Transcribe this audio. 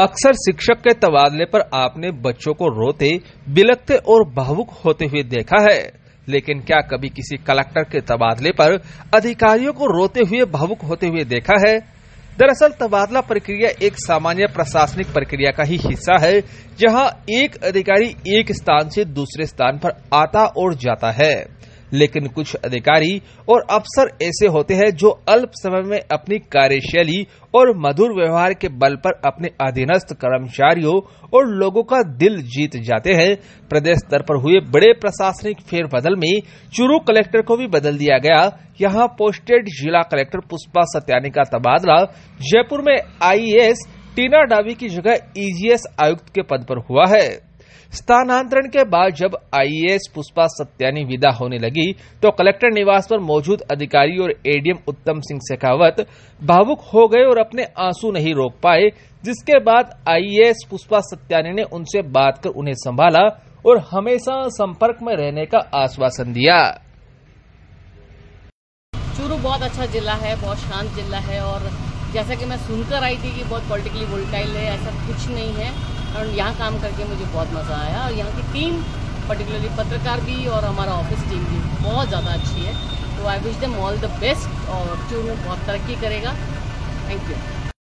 अक्सर शिक्षक के तबादले पर आपने बच्चों को रोते, बिलखते और भावुक होते हुए देखा है, लेकिन क्या कभी किसी कलेक्टर के तबादले पर अधिकारियों को रोते हुए भावुक होते हुए देखा है? दरअसल तबादला प्रक्रिया एक सामान्य प्रशासनिक प्रक्रिया का ही हिस्सा है, जहां एक अधिकारी एक स्थान से दूसरे स्थान पर आता और जाता है। लेकिन कुछ अधिकारी और अफसर ऐसे होते हैं जो अल्प समय में अपनी कार्यशैली और मधुर व्यवहार के बल पर अपने अधीनस्थ कर्मचारियों और लोगों का दिल जीत जाते हैं। प्रदेश स्तर पर हुए बड़े प्रशासनिक फेरबदल में चूरू कलेक्टर को भी बदल दिया गया। यहां पोस्टेड जिला कलेक्टर पुष्पा सत्यानी का तबादला जयपुर में आईएएस टीना डाबी की जगह ईजीएस आयुक्त के पद पर हुआ है। स्थानांतरण के बाद जब आईएएस पुष्पा सत्यानी विदा होने लगी तो कलेक्टर निवास पर मौजूद अधिकारी और एडीएम उत्तम सिंह शेखावत भावुक हो गए और अपने आंसू नहीं रोक पाए, जिसके बाद आईएएस पुष्पा सत्यानी ने उनसे बात कर उन्हें संभाला और हमेशा संपर्क में रहने का आश्वासन दिया। चूरू बहुत अच्छा जिला है, बहुत शांत जिला है और जैसा कि मैं सुनकर आई थी कि बहुत पॉलिटिकली वोल्टाइल है, ऐसा कुछ नहीं है और यहाँ काम करके मुझे बहुत मज़ा आया और यहाँ की टीम पर्टिकुलरली पत्रकार भी और हमारा ऑफिस टीम भी बहुत ज़्यादा अच्छी है। तो I wish them all the best और चूरू बहुत तरक्की करेगा। Thank you.